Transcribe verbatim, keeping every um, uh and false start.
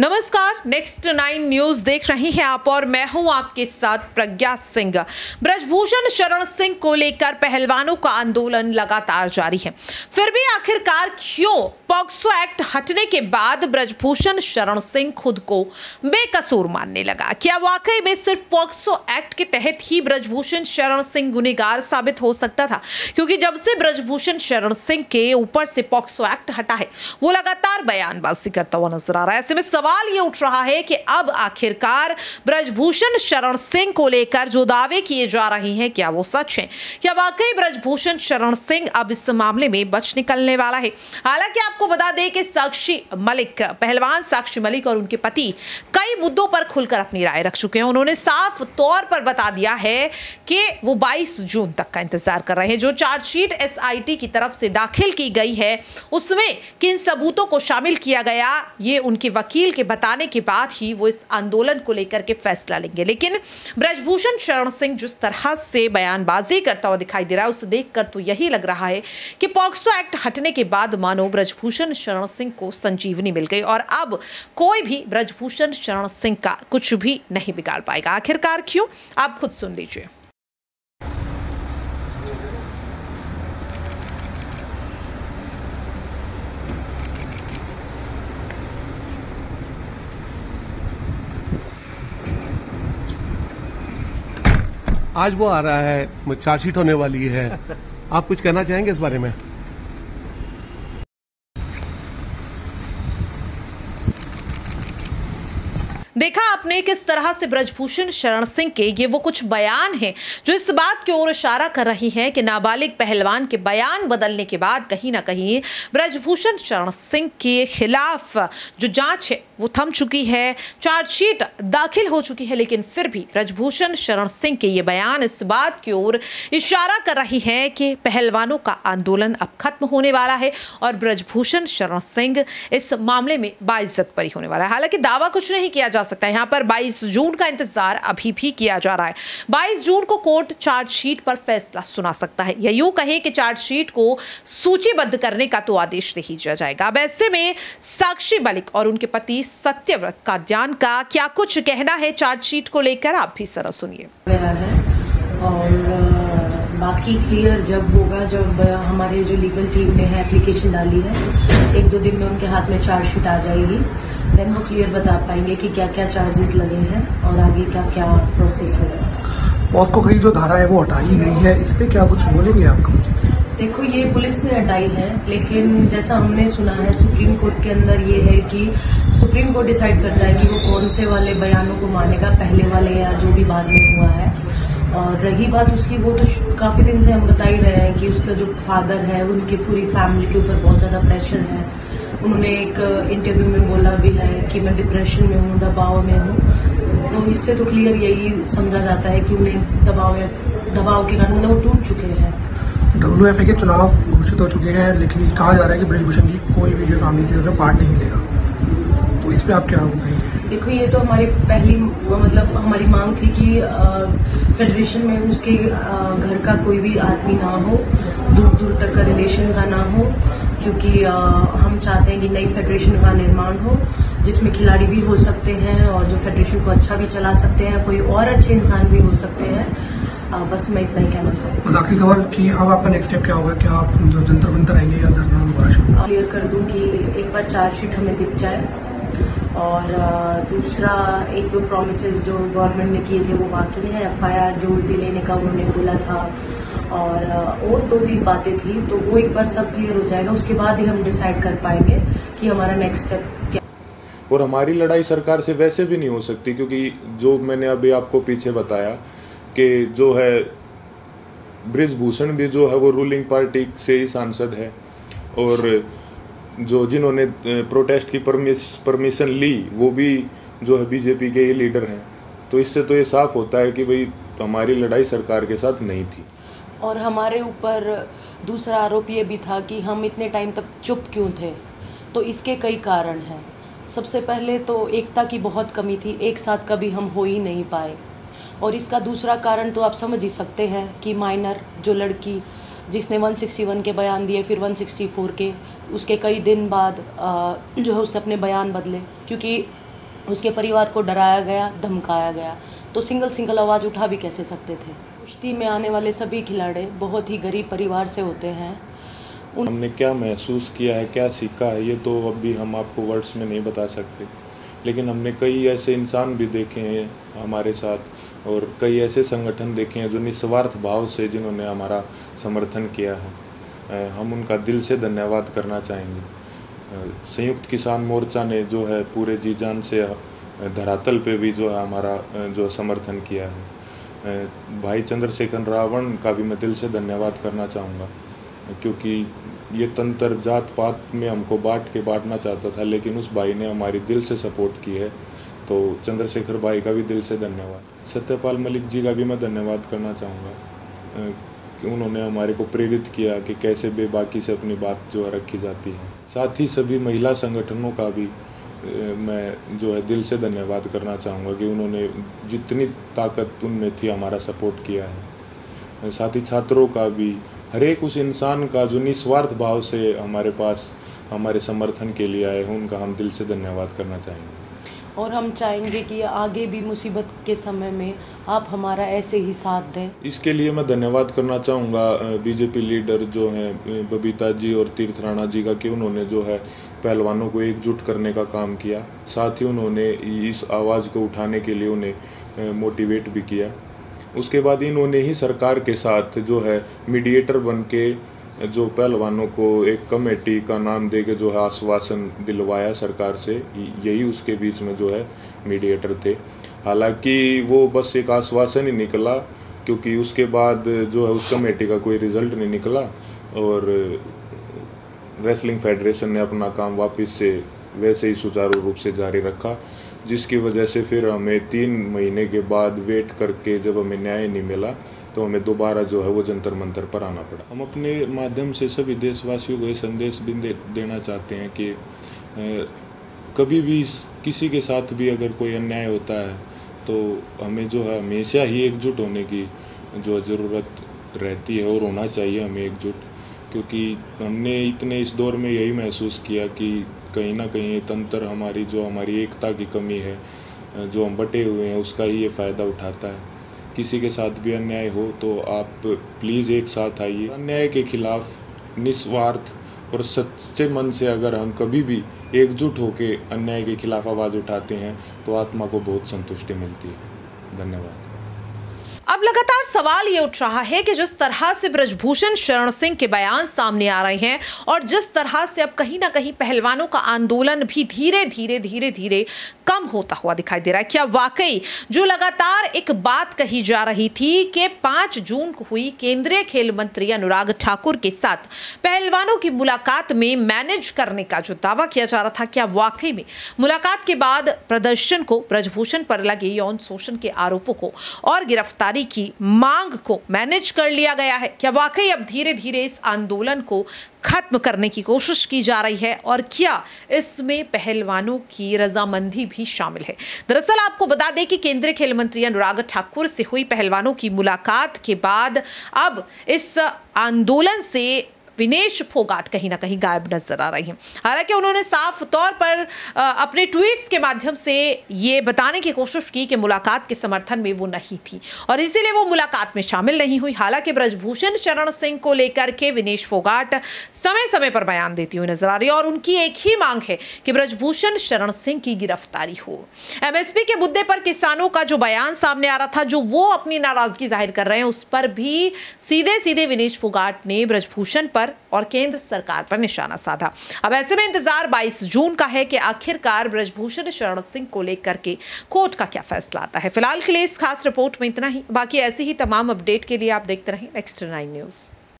नमस्कार, next nine news देख रहे हैं आप और मैं हूं आपके साथ प्रज्ञा सिंह। ब्रजभूषण शरण सिंह को लेकर पहलवानों का आंदोलन लगातार जारी है, फिर भी आखिरकार क्यों पॉक्सो एक्ट हटने के बाद ब्रजभूषण शरण सिंह खुद को बेकसूर मानने लगा? क्या वाकई में सिर्फ पॉक्सो एक्ट के तहत ही ब्रजभूषण शरण सिंह गुनहगार साबित हो सकता था? क्योंकि जब से ब्रजभूषण शरण सिंह के ऊपर से पॉक्सो एक्ट हटा है, वो लगातार बयानबाजी करता हुआ नजर आ रहा है। ऐसे में सवाल ये उठ रहा है कि अब आखिरकार ब्रजभूषण शरण सिंह को लेकर जो दावे किए जा रहे हैं, क्या वो सच हैं? क्या वाकई ब्रजभूषण शरण सिंह अब इस मामले में बच निकलने वाला है? हालांकि आपको बता दें कि साक्षी मलिक, पहलवान साक्षी मलिक और उनके पति कई मुद्दों पर खुलकर अपनी राय रख चुके हैं। उन्होंने साफ तौर पर बता दिया है कि वो बाईस जून तक का इंतजार कर रहे हैं। जो चार्जशीट एसआईटी की तरफ से दाखिल की गई है, उसमें किन सबूतों को शामिल किया गया, ये उनके वकील के बताने के बाद ही वो इस आंदोलन को लेकर के फैसला लेंगे। लेकिन ब्रजभूषण शरण सिंह जिस तरह से बयानबाजी करता हुआ दिखाई दे रहा है, उसे देखकर तो यही लग रहा है कि पॉक्सो एक्ट हटने के बाद मानो ब्रजभूषण शरण सिंह को संजीवनी मिल गई और अब कोई भी ब्रजभूषण शरण सिंह का कुछ भी नहीं बिगाड़ पाएगा। आखिरकार क्यों, आप खुद सुन लीजिए। आज वो आ रहा है, चार्जशीट होने वाली है, आप कुछ कहना चाहेंगे इस बारे में? देखा आपने किस तरह से ब्रजभूषण शरण सिंह के ये वो कुछ बयान हैं जो इस बात की ओर इशारा कर रही हैं कि नाबालिग पहलवान के बयान बदलने के बाद कहीं ना कहीं ब्रजभूषण शरण सिंह के खिलाफ जो जांच है वो थम चुकी है, चार्जशीट दाखिल हो चुकी है। लेकिन फिर भी ब्रजभूषण शरण सिंह के ये बयान इस बात की ओर इशारा कर रही हैं कि पहलवानों का आंदोलन अब खत्म होने वाला है और ब्रजभूषण शरण सिंह इस मामले में बाइज्जत परी होने वाला है। हालांकि दावा कुछ नहीं किया जा सकता है। यहाँ पर बाईस जून का इंतजार अभी भी किया जा रहा है। बाईस जून को कोर्ट चार्जशीट पर फैसला सुना सकता है, या यूं कहें कि चार्जशीट को सूचीबद्ध करने का तो आदेश नहीं दिया जाएगा। अब ऐसे में साक्षी मलिक और उनके पति सत्य व्रत का ध्यान का क्या कुछ कहना है चार्जशीट को लेकर, आप भी जरा सुनिए। और बाकी क्लियर जब होगा, जब हमारे जो लीगल टीम ने एप्लीकेशन डाली है, एक दो दिन में उनके हाथ में चार्जशीट आ जाएगी। देन वो क्लियर बता पाएंगे कि क्या क्या चार्जेस लगे हैं और आगे का क्या प्रोसेस होगा। पॉक्सो की जो धारा है वो हटाई गई है, इस पे क्या कुछ बोलेंगे आप? देखो, ये पुलिस ने हटाई है, लेकिन जैसा हमने सुना है सुप्रीम कोर्ट के अंदर ये है कि सुप्रीम कोर्ट डिसाइड करता है कि वो कौन से वाले बयानों को मानेगा, पहले वाले या जो भी बाद में हुआ है। और रही बात उसकी, वो तो काफी दिन से हम बता ही रहे हैं कि उसका जो फादर है उनकी पूरी फैमिली के ऊपर बहुत ज्यादा प्रेशर है। उन्होंने एक इंटरव्यू में बोला भी है कि मैं डिप्रेशन में हूँ, दबाव में हूँ। तो इससे तो क्लियर यही समझा जाता है कि उन्हें दबाव या दबाव के कारण वो टूट चुके हैं। डब्ल्यूएफआई के चुनाव घोषित हो चुके हैं, लेकिन कहा जा रहा है कि ब्रजभूषण की कोई भी जो फैमिली से पार्ट नहीं मिलेगा, तो इस पर आप क्या होंगे? देखो, ये तो हमारी पहली मतलब हमारी मांग थी कि फेडरेशन में उसके आ, घर का कोई भी आदमी ना हो, दूर दूर तक का रिलेशन का ना हो, क्योंकि आ, हम चाहते हैं कि नई फेडरेशन का निर्माण हो जिसमें खिलाड़ी भी हो सकते हैं और जो फेडरेशन को अच्छा भी चला सकते हैं, कोई और अच्छे इंसान भी हो सकते हैं। आ, बस मैं इतना ही कहना चाहूँगा। बाकी सवाल कि अब आपका नेक्स्ट स्टेप क्या होगा? क्या आप जो जंतर मंतर रहेंगे या धरना दोबारा शुरू? क्लियर कर दूँ कि एक बार चार्जशीट हमें दिख जाए और दूसरा एक दो प्रोमिसेस जो गवर्नमेंट ने किए थे वो बाकी हैं। एफआईआर जो उल्टी लेने का उन्होंने बोला था और और दो तीन बातें थी, तो वो एक बार सब क्लियर हो जाएगा, उसके बाद ही हम डिसाइड कर पाएंगे कि हमारा नेक्स्ट स्टेप क्या। और हमारी लड़ाई सरकार से वैसे भी नहीं हो सकती, क्योंकि जो मैंने अभी आपको पीछे बताया कि जो है ब्रजभूषण भी जो है वो रूलिंग पार्टी से ही सांसद है, और जो जिन्होंने प्रोटेस्ट की परमिश परमिशन ली वो भी जो है बीजेपी के ही लीडर हैं। तो इससे तो ये साफ होता है कि भाई हमारी लड़ाई सरकार के साथ नहीं थी। और हमारे ऊपर दूसरा आरोप ये भी था कि हम इतने टाइम तक चुप क्यों थे, तो इसके कई कारण हैं। सबसे पहले तो एकता की बहुत कमी थी, एक साथ कभी हम हो ही नहीं पाए। और इसका दूसरा कारण तो आप समझ ही सकते हैं कि माइनर जो लड़की जिसने एक सौ इकसठ के बयान दिए, फिर एक सौ चौंसठ के, उसके कई दिन बाद जो है उसने अपने बयान बदले, क्योंकि उसके परिवार को डराया गया, धमकाया गया, तो सिंगल सिंगल आवाज़ उठा भी कैसे सकते थे। कुश्ती में आने वाले सभी खिलाड़ी बहुत ही गरीब परिवार से होते हैं। उन... हमने क्या महसूस किया है, क्या सीखा है, ये तो अभी हम आपको वर्ड्स में नहीं बता सकते, लेकिन हमने कई ऐसे इंसान भी देखे हैं हमारे साथ, और कई ऐसे संगठन देखे हैं जो निस्वार्थ भाव से जिन्होंने हमारा समर्थन किया है। हम उनका दिल से धन्यवाद करना चाहेंगे। संयुक्त किसान मोर्चा ने जो है पूरे जी जान से धरातल पे भी जो है हमारा जो समर्थन किया है। भाई चंद्रशेखर रावण का भी मैं दिल से धन्यवाद करना चाहूँगा, क्योंकि ये तंत्र जात पात में हमको बांट के बांटना चाहता था, लेकिन उस भाई ने हमारी दिल से सपोर्ट की है, तो चंद्रशेखर भाई का भी दिल से धन्यवाद। सत्यपाल मलिक जी का भी मैं धन्यवाद करना चाहूँगा कि उन्होंने हमारे को प्रेरित किया कि कैसे बेबाकी से अपनी बात जो रखी जाती है। साथ ही सभी महिला संगठनों का भी मैं जो है दिल से धन्यवाद करना चाहूँगा कि उन्होंने जितनी ताकत उनमें थी हमारा सपोर्ट किया है। साथ ही छात्रों का भी, हर एक उस इंसान का जो निस्वार्थ भाव से हमारे पास हमारे समर्थन के लिए आए हैं, उनका हम दिल से धन्यवाद करना चाहेंगे। और हम चाहेंगे कि आगे भी मुसीबत के समय में आप हमारा ऐसे ही साथ दें। इसके लिए मैं धन्यवाद करना चाहूँगा बीजेपी लीडर जो हैं बबीता जी और तीर्थ राणा जी का, कि उन्होंने जो है पहलवानों को एकजुट करने का काम किया। साथ ही उन्होंने इस आवाज़ को उठाने के लिए उन्हें मोटिवेट भी किया। उसके बाद इन्होंने ही सरकार के साथ जो है मीडिएटर बन के जो पहलवानों को एक कमेटी का नाम दे के जो है आश्वासन दिलवाया सरकार से, यही उसके बीच में जो है मीडिएटर थे। हालांकि वो बस एक आश्वासन ही निकला, क्योंकि उसके बाद जो है उस कमेटी का कोई रिजल्ट नहीं निकला और रेसलिंग फेडरेशन ने अपना काम वापस से वैसे ही सुचारू रूप से जारी रखा, जिसकी वजह से फिर हमें तीन महीने के बाद वेट करके जब हमें न्याय नहीं मिला तो हमें दोबारा जो है वो जंतर मंतर पर आना पड़ा। हम अपने माध्यम से सभी देशवासियों को ये संदेश भी दे, देना चाहते हैं कि ए, कभी भी किसी के साथ भी अगर कोई अन्याय होता है तो हमें जो है हमेशा ही एकजुट होने की जो ज़रूरत रहती है और होना चाहिए हमें एकजुट, क्योंकि हमने इतने इस दौर में यही महसूस किया कि कहीं ना कहीं ये तंत्र हमारी जो हमारी एकता की कमी है, जो हम बटे हुए हैं, उसका ही ये फ़ायदा उठाता है। किसी के साथ भी अन्याय हो तो आप प्लीज़ एक साथ आइए। अन्याय के खिलाफ निस्वार्थ और सच्चे मन से अगर हम कभी भी एकजुट होकर अन्याय के खिलाफ आवाज़ उठाते हैं तो आत्मा को बहुत संतुष्टि मिलती है। धन्यवाद। अब लगातार सवाल ये उठ रहा है कि जिस तरह से ब्रजभूषण शरण सिंह के बयान सामने आ रहे हैं और जिस तरह से अब कहीं ना कहीं पहलवानों का आंदोलन भी धीरे धीरे धीरे धीरे कम होता हुआ दिखाई दे रहा है, क्या वाकई जो लगातार एक बात कही जा रही थी कि पाँच जून को हुई केंद्रीय खेल मंत्री अनुराग ठाकुर के साथ पहलवानों की मुलाकात में मैनेज करने का जो दावा किया जा रहा था, क्या वाकई में मुलाकात के बाद प्रदर्शन को, ब्रजभूषण पर लगे यौन शोषण के आरोपों को और गिरफ्तारी की मांग को मैनेज कर लिया गया है? क्या वाकई अब धीरे धीरे इस आंदोलन को खत्म करने की कोशिश की जा रही है और क्या इसमें पहलवानों की रजामंदी भी शामिल है? दरअसल आपको बता दें कि केंद्रीय खेल मंत्री अनुराग ठाकुर से हुई पहलवानों की मुलाकात के बाद अब इस आंदोलन से विनेश फोगाट कहीं ना कहीं गायब नजर आ रही हैं। हालांकि उन्होंने साफ तौर पर अपने ट्वीट्स के माध्यम से ये बताने की कोशिश की कि मुलाकात के समर्थन में वो नहीं थी और इसीलिए वो मुलाकात में शामिल नहीं हुई। हालांकि ब्रजभूषण शरण सिंह को लेकर के विनेश फोगाट समय समय पर बयान देती हुई नजर आ रही है और उनकी एक ही मांग है कि ब्रजभूषण शरण सिंह की गिरफ्तारी हो। एमएसपी के मुद्दे पर किसानों का जो बयान सामने आ रहा था, जो वो अपनी नाराजगी जाहिर कर रहे हैं, उस पर भी सीधे सीधे विनेश फोगाट ने ब्रजभूषण पर और केंद्र सरकार पर निशाना साधा। अब ऐसे में इंतजार बाईस जून का है कि आखिरकार ब्रजभूषण शरण सिंह को लेकर के कोर्ट का क्या फैसला आता है। फिलहाल के लिए इस खास रिपोर्ट में इतना ही। बाकी ऐसी ही तमाम अपडेट के लिए आप देखते रहें नेक्स्ट नाइन न्यूज़।